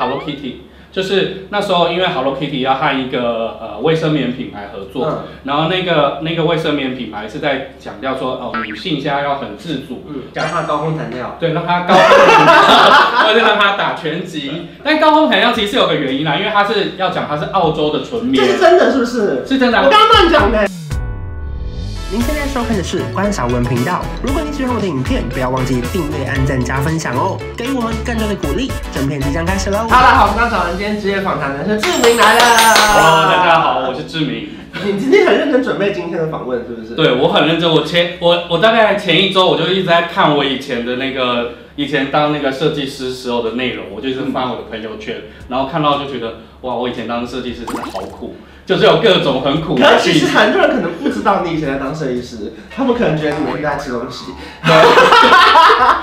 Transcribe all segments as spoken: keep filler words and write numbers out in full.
Hello Kitty， 就是那时候因为 Hello Kitty 要和一个呃卫生棉品牌合作，嗯、然后那个那个卫生棉品牌是在强调说哦、呃、女性现在要很自主，嗯，让她高空弹跳，对，让她高空弹跳，或者让她打拳击。但高空弹跳其实有个原因啦，因为它是要讲它是澳洲的纯棉，这是真的是不是？是真的、啊，我刚刚乱讲的。您现在收看的是关韶文频道。如果你喜欢我的影片，不要忘记订阅、按赞、加分享哦，给予我们更多的鼓励。整片即将开始喽！哈喽，好，关韶文今天职业访谈的是志明来了。Hello， 大家好，我是志明。你今天很认真准备今天的访问，是不是？对，我很认真。我前我我大概前一周我就一直在看我以前的那个以前当那个设计师时候的内容，我就一直翻我的朋友圈，然后看到就觉得哇，我以前当设计师真的好苦。就是有各种很苦的事情，可是其实很多人可能不知道你以前在当设计师，他们可能觉得你每天在吃东西。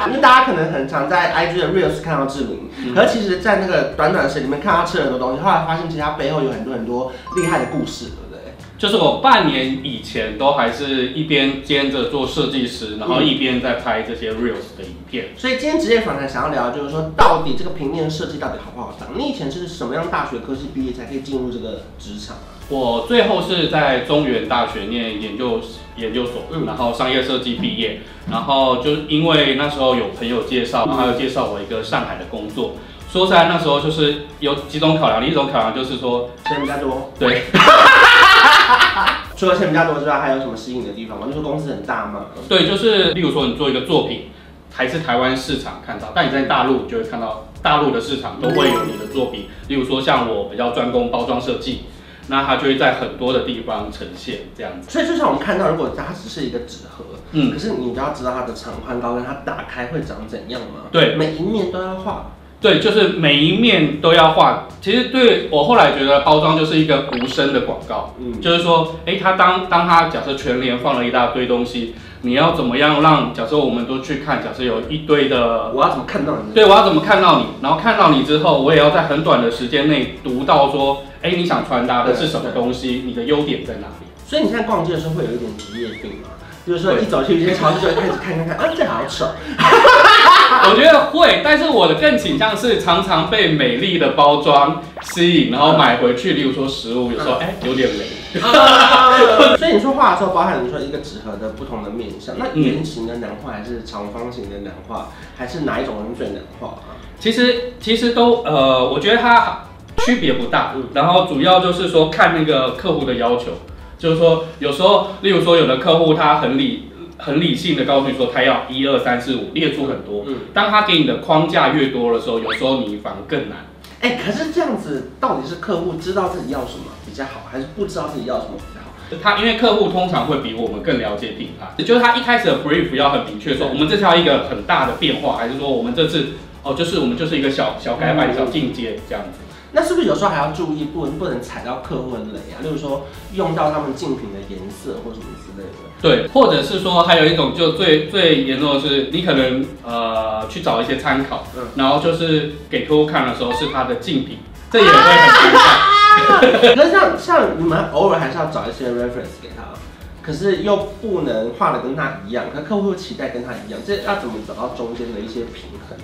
因为大家可能很常在 I G 的 Reels 看到志明，嗯、可是其实，在那个短短的时间里面看他吃了很多东西，后来发现其实他背后有很多很多厉害的故事，对不对？就是我半年以前都还是一边兼着做设计师，然后一边在拍这些 Reels 的影片。嗯、所以今天职业访谈想要聊，就是说到底这个平面设计到底好不好当？你以前是什么样大学科系毕业才可以进入这个职场啊？我最后是在中原大学念研究研究所，然后商业设计毕业，然后就是因为那时候有朋友介绍，然后他又介绍我一个上海的工作。说实在，那时候就是有几种考量，一种考量就是说钱比较多，对。除了钱比较多之外，还有什么吸引的地方吗？就是公司很大嘛。对，就是例如说你做一个作品，还是台湾市场看到，但你在大陆就会看到大陆的市场都会有你的作品，例如说像我比较专攻包装设计。那它就会在很多的地方呈现这样子，所以就像我们看到，如果它只是一个纸盒，嗯，可是你就要知道它的长宽高跟它打开会长怎样嘛，对，每一面都要画，对，就是每一面都要画。其实对我后来觉得包装就是一个无声的广告，嗯，就是说，哎、欸，它当当它假设全联放了一大堆东西，你要怎么样让假设我们都去看，假设有一堆的，我要怎么看到你？对，我要怎么看到你？然后看到你之后，我也要在很短的时间内读到说。哎，你想传达的是什么东西？你的优点在哪里？所以你现在逛街的时候会有一点职业病吗？就是说一走去一些超市就开始看看看，啊，这好丑。我觉得会，但是我的更倾向是常常被美丽的包装吸引，然后买回去。例如说食物，有时候哎、嗯、有点美。嗯、所以你说画的时候，包含你说一个纸盒的不同的面向，那圆形的难画还是长方形的难画，还是哪一种人最难画啊？其实其实都呃，我觉得它。区别不大，然后主要就是说看那个客户的要求，就是说有时候，例如说有的客户他很理很理性的告诉你说他要一二三四五列出很多，嗯，当他给你的框架越多的时候，有时候你反而更难。哎、欸，可是这样子到底是客户知道自己要什么比较好，还是不知道自己要什么比较好？他因为客户通常会比我们更了解品牌，就是他一开始的 brief 要很明确说，我们这次要一个很大的变化，还是说我们这次哦就是我们就是一个小小改版、嗯、小进阶这样子。那是不是有时候还要注意，不能不能踩到客户的雷啊？例如说用到他们竞品的颜色或什么之类的。对，或者是说还有一种就最最严重的是，你可能呃去找一些参考，嗯、然后就是给客户看的时候是他的竞品，这也会很尴尬。那、啊、像像你们偶尔还是要找一些 reference 给他，可是又不能画的跟他一样，可客户又期待跟他一样，这要怎么找到中间的一些平衡？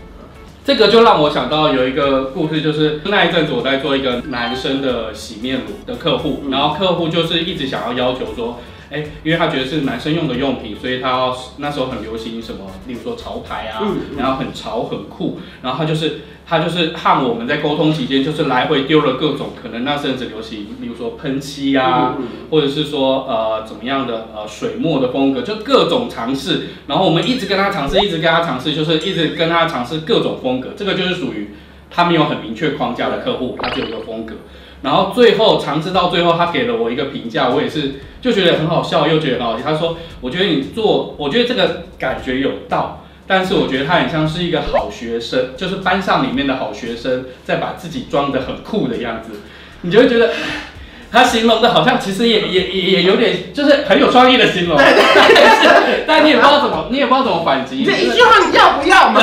这个就让我想到有一个故事，就是那一阵子我在做一个男生的洗面乳的客户，然后客户就是一直想要要求说，哎，因为他觉得是男生用的用品，所以他要那时候很流行什么，例如说潮牌啊，然后很潮很酷，然后他就是他就是和我们在沟通期间就是来回丢了各种可能那阵子流行，例如说喷漆啊，或者是说呃怎么样的呃水墨的风格，就各种尝试，然后我们一直跟他尝试，一直跟他尝试，就是一直跟他尝试各种风格，这个就是属于他没有很明确框架的客户，他就有一个风格。然后最后尝试到最后，他给了我一个评价，我也是就觉得很好笑，又觉得很好笑。他说：“我觉得你做，我觉得这个感觉有道，但是我觉得他很像是一个好学生，就是班上里面的好学生，在把自己装得很酷的样子。”你就会觉得他形容的好像其实也也也有点，就是很有创意的形容，但是但你也不知道怎么，你也不知道怎么反击。这一句话你要不要嘛？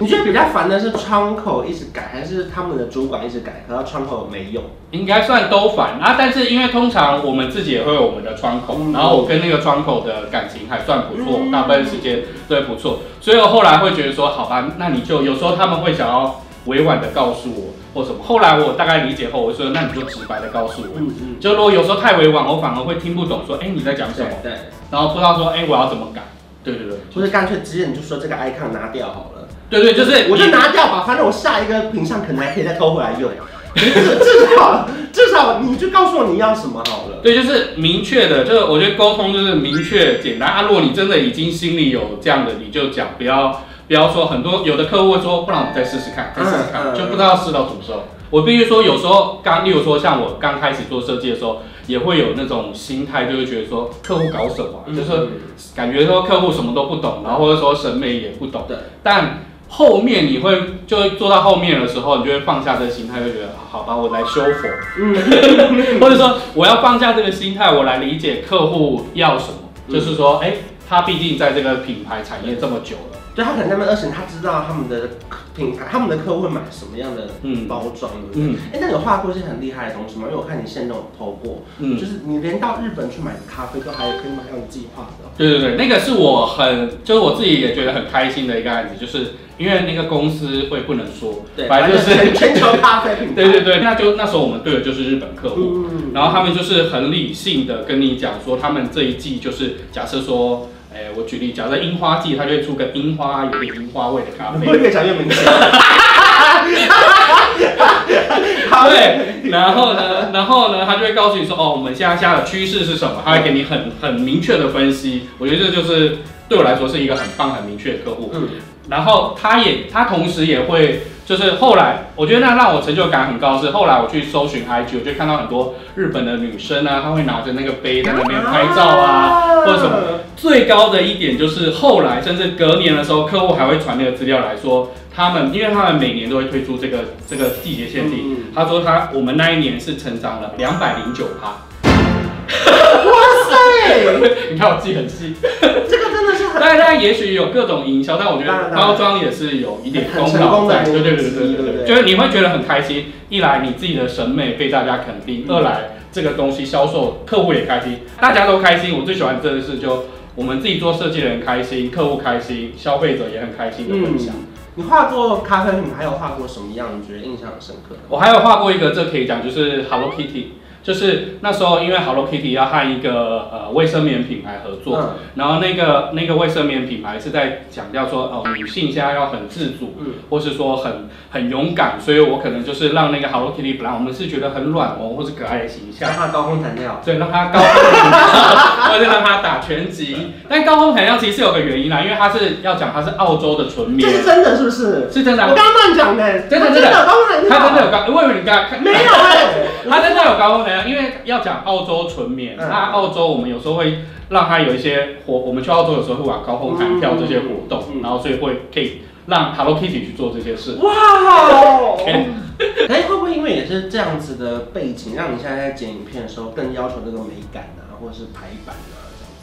你觉得比较烦的是窗口一直改，还是他们的主管一直改，可是窗口没有？应该算都烦啊，但是因为通常我们自己也会有我们的窗口，嗯、然后我跟那个窗口的感情还算不错，嗯、大部分时间对不错，所以我后来会觉得说，好吧，那你就有时候他们会想要委婉的告诉我或什么。后来我大概理解后，我说那你就直白的告诉我。嗯嗯。就如果有时候太委婉，我反而会听不懂说，哎、欸、你在讲什么？对。對然后不知道说，哎、欸、我要怎么改？对对对。或者干脆直接你就说这个 icon 拿掉好了。对 对, 對，就是我就拿掉吧，反正我下一个品相可能还可以再偷回来用。至少至少你就告诉我你要什么好了。对，就是明确的，就是我觉得沟通就是明确简单啊。如果你真的已经心里有这样的，你就讲，不要不要说很多。有的客户会说，不然我们再试试看，再试试看，嗯、就不知道试到什么时候。我必须说，有时候刚，例如说像我刚开始做设计的时候，也会有那种心态，就会觉得说客户搞什么、啊，嗯、就是感觉说客户什么都不懂，然后或者说审美也不懂。对，但。后面你会就做到后面的时候，你就会放下这个心态，会觉得好吧，我来修佛，嗯，或者说我要放下这个心态，我来理解客户要什么。嗯、就是说，哎、欸，他毕竟在这个品牌产业这么久了，对他可能在那二十年，他知道他们的品牌、他们的客户会买什么样的包装，嗯，哎、欸，那有画过一些很厉害的东西吗？因为我看你现在有投过，嗯，就是你连到日本去买咖啡都还可以买到你自己画的。对对对，那个是我很，就是我自己也觉得很开心的一个案子，就是。因为那个公司会不能说，反正就是全球咖啡品牌。对对对，那就那时候我们对的就是日本客户，嗯、然后他们就是很理性的跟你讲说，他们这一季就是假设说，哎、欸，我举例，假设樱花季，他就会出个樱花有点樱花味的咖啡，会越讲越明显。对，然后呢，然后呢，他就会告诉你说，哦，我们现在下的趋势是什么，他会给你很很明确的分析。我觉得这就是对我来说是一个很棒、很明确的客户。嗯然后他也，他同时也会，就是后来，我觉得那让我成就感很高是，后来我去搜寻 I G， 我就看到很多日本的女生啊，她会拿着那个杯在那边拍照啊，或者什么。最高的一点就是后来，甚至隔年的时候，客户还会传那个资料来说，他们因为他们每年都会推出这个这个季节限定，他说他我们那一年是成长了两百零九趴。哇塞！你看我记很细。当然，也许有各种营销，但我觉得包装也是有一点功劳在，对对对对对对，就是你会觉得很开心。一来你自己的审美被大家肯定，二来这个东西销售，客户也开心，大家都开心。我最喜欢这件事，就我们自己做设计的人开心，客户开心，消费者也很开心的分享。嗯你画过咖啡品牌，还有画过什么样你觉得印象很深刻的？我还有画过一个，这可以讲就是 Hello Kitty， 就是那时候因为 Hello Kitty 要和一个呃卫生棉品牌合作，嗯、然后那个那个卫生棉品牌是在强调说哦、呃、女性现在要很自主，嗯、或是说很很勇敢，所以我可能就是让那个 Hello Kitty 本来我们是觉得很软萌或是可爱的形象，让它高空弹跳，对，让它高空弹跳，或者让它打拳击。但高空弹跳其实有个原因啦，因为它是要讲它是澳洲的纯棉，这是真的是。是不是？是真的、啊。我刚刚乱讲的，真的真的。他真的有高，我以为你刚没有哎、欸，他真的有高空的，因为要讲澳洲纯棉，那、嗯啊、澳洲我们有时候会让他有一些活，我们去澳洲有时候会玩高空弹跳这些活动，嗯、然后所以会可以让 Hello Kitty 去做这些事。哇哦！哎，会不会因为也是这样子的背景，让你现在在剪影片的时候更要求这个美感啊，或者是排版啊？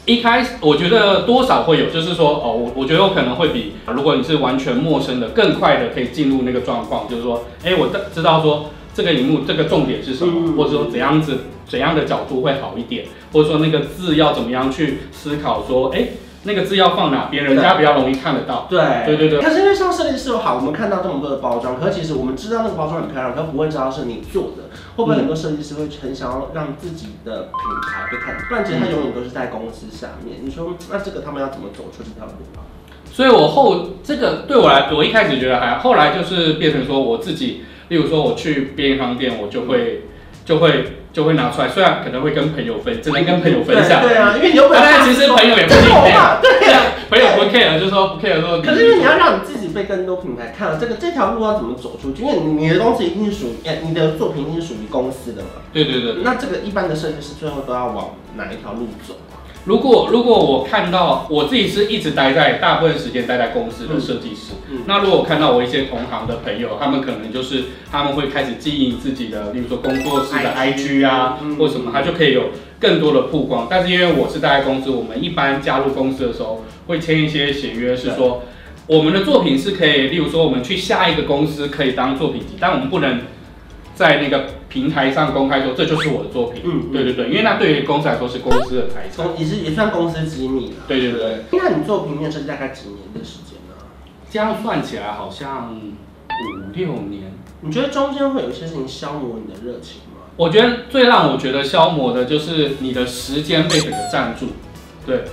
一开始我觉得多少会有，就是说哦，我我觉得我可能会比如果你是完全陌生的，更快的可以进入那个状况，就是说，哎、欸，我知道说这个荧幕这个重点是什么，或者说怎样子怎样的角度会好一点，或者说那个字要怎么样去思考说，哎、欸。那个字要放哪边，人家比较容易看得到。对对对对。可是因为像设计师好，我们看到这么多的包装，可是其实我们知道那个包装很漂亮，可不会知道是你做的。会不会很多设计师会很想要让自己的品牌被看到？不然其实他永远都是在公司下面。你说那这个他们要怎么走出这条路啊？所以我后这个对我来，我一开始觉得还，后来就是变成说我自己，例如说我去便利商店，我就会就会。就会拿出来，虽然可能会跟朋友分，只能跟朋友分享。对啊，因为你有本事。但其实朋友也不 care， 对啊，朋友不 care， 就说不 care 说。可是因为你要让你自己被更多品牌看到，这个这条路要怎么走出去？因为你的东西一定属于，你的作品一定是属于公司的嘛。对对对。那这个一般的设计师最后都要往哪一条路走？如果如果我看到我自己是一直待在大部分时间待在公司的设计师，嗯嗯、那如果我看到我一些同行的朋友，他们可能就是他们会开始经营自己的，例如说工作室的 I G 啊，嗯、或什么，他就可以有更多的曝光。但是因为我是待在公司，我们一般加入公司的时候会签一些协约，是说我们的作品是可以，例如说我们去下一个公司可以当作品集，但我们不能在那个平台上公开说这就是我的作品，嗯，对对对，因为那对于公司来说是公司的财产，也是也算公司机密了，对对对。那你做平面设计大概几年的时间呢？这样算起来好像五六年。你觉得中间会有一些事情消磨你的热情吗？我觉得最让我觉得消磨的就是你的时间被整个占住。对，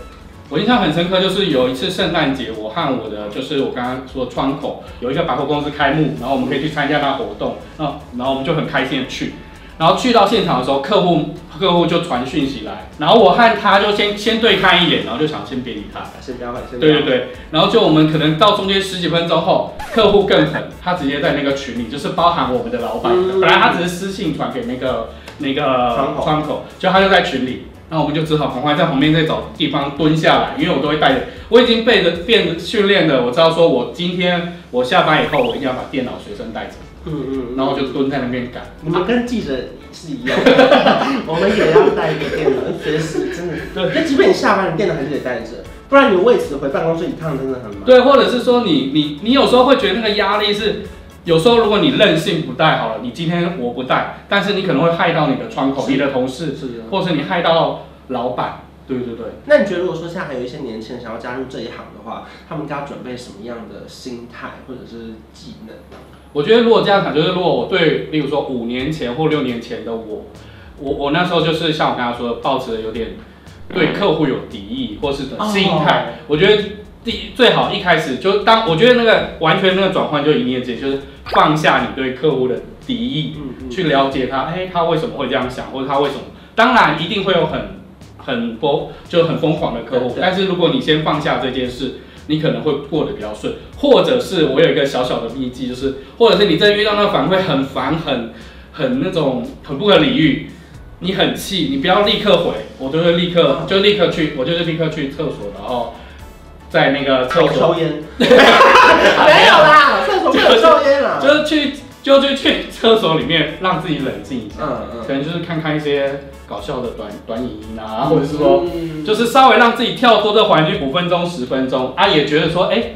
我印象很深刻，就是有一次圣诞节，我和我的就是我刚刚说窗口有一个百货公司开幕，然后我们可以去参加那活动，然后然后我们就很开心的去。 然后去到现场的时候，客户客户就传讯息来，然后我和他就先先对看一眼，然后就想先别理他，先不要管，先不要管。对对对，然后就我们可能到中间十几分钟后，客户更狠，他直接在那个群里，就是包含我们的老板，嗯、本来他只是私信传给那个那个窗口，窗口就他就在群里，那我们就只好赶快在旁边再找地方蹲下来，因为我都会带着，我已经被着变训练了，我知道说我今天我下班以后，我一定要把电脑随身带着。 嗯嗯，然后我就蹲在那边赶。你们跟记者是一样的，我们也要带一个电脑，随时真的。对，就即便你下班，你电脑还是得带着，不然你为此回办公室一趟真的很忙。对，或者是说你你你有时候会觉得那个压力是，有时候如果你任性不带好了，你今天我不带，但是你可能会害到你的窗口、你的同事，是的，或是你害到老板。 对对对，那你觉得如果说现在还有一些年轻人想要加入这一行的话，他们该准备什么样的心态或者是技能？我觉得如果这样讲，就是如果我对，例如说五年前或六年前的我，我我那时候就是像我刚才说的，抱持有点对客户有敌意或是的心态，哦、我觉得第最好一开始就当我觉得那个完全那个转换就一念之间，就是放下你对客户的敌意，嗯嗯去了解他，哎，他为什么会这样想，或者他为什么？当然一定会有很。 很疯就很疯狂的客户，但是如果你先放下这件事，你可能会过得比较顺，或者是我有一个小小的秘籍，就是或者是你真的遇到那个反馈很烦、很很那种很不可理喻，你很气，你不要立刻回，我就会立刻就立刻去，我就是立刻去厕所，然后在那个厕所抽烟，没有啦，厕所不能抽烟啦，就是去就去去厕所里面让自己冷静一下，嗯嗯，可能就是看看一些。 搞笑的短短影音啊，或者是说，嗯、就是稍微让自己跳脱这环境五分钟、十分钟啊，也觉得说，哎、欸，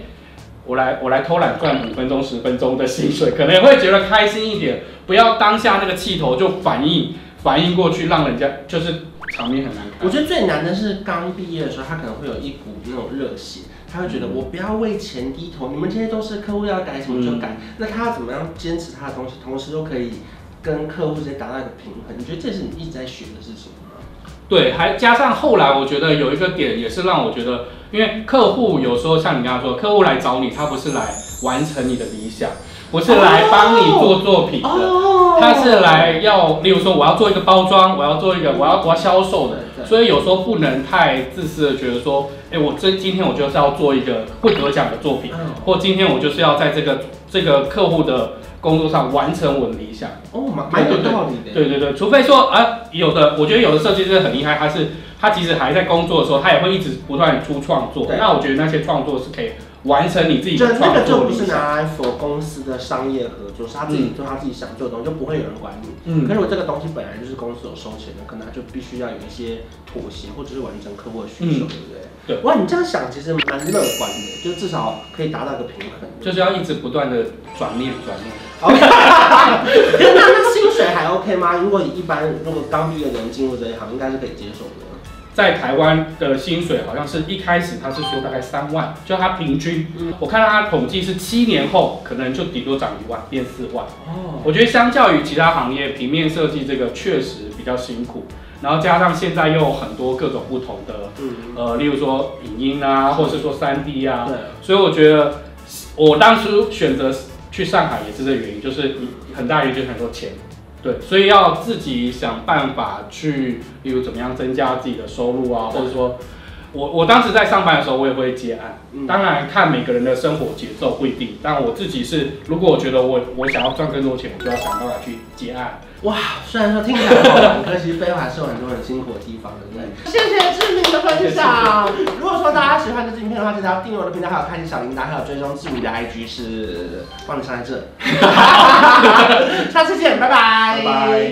我来我来偷懒赚五分钟、十分钟的薪水，可能也会觉得开心一点。不要当下那个气头就反应反应过去，让人家就是场面很难看。我觉得最难的是刚毕业的时候，他可能会有一股那种热血。 他会觉得我不要为钱低头，你们这些都是客户要改什么就改，嗯、那他要怎么样坚持他的东西，同时又可以跟客户之间达到一个平衡？你觉得这是你一直在学的事情吗？对，还加上后来我觉得有一个点也是让我觉得，因为客户有时候像你刚刚说，客户来找你，他不是来完成你的理想，不是来帮你做作品的，哦、他是来要，例如说我要做一个包装，我要做一个我要我要销售的。 所以有时候不能太自私的觉得说，哎、欸，我这今天我就是要做一个会得奖的作品，或今天我就是要在这个这个客户的工作上完成我的理想。哦，蛮有道理的。对对对，除非说啊，有的我觉得有的设计师很厉害，他是他即使还在工作的时候，他也会一直不断出创作。那我觉得那些创作是可以完成你自己的创作的理想。就那个就不是拿来for公司的商业合作，是他自己做他自己想做的东西，就不会有人管你。嗯。可是我这个东西本来就是公司有收钱的，可能他就必须要有一些。 妥协，或者是完成客户的需求，对不对？对。哇，你这样想其实蛮乐观的，就至少可以达到一个平衡。就是要一直不断的转念，转念。OK 那那薪水还 OK 吗？如果你一般如果刚毕业的人进入这一行，应该是可以接受的。在台湾的薪水好像是一开始他是说大概三万，就他平均，嗯、我看到他统计是七年后可能就顶多涨一万，变四万。哦。我觉得相较于其他行业，平面设计这个确实比较辛苦。 然后加上现在又有很多各种不同的，嗯、呃，例如说影音啊，或者是说三 D 啊，所以我觉得我当初选择去上海也是这原因，就是很大原因就是很多钱，对，所以要自己想办法去，例如怎么样增加自己的收入啊，或者说我我当时在上班的时候我也会接案，嗯、当然看每个人的生活节奏不一定，但我自己是如果我觉得我我想要赚更多钱，我就要想办法去接案。 哇，虽然说听起来好玩，可惜背后还是有很多很辛苦的地方，对不对？谢谢志明的分享。如果说大家喜欢这支影片的话，记得要订阅我的频道，还有开启小铃铛，还有追踪志明的 I G 是，帮你上在这。下次见，拜拜。拜拜。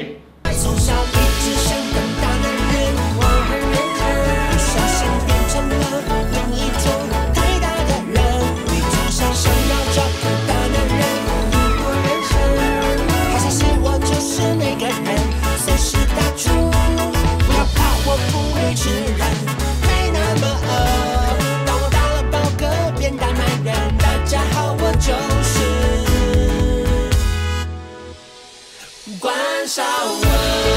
当我打了饱嗝，变大男人。大家好，我就是。关上门。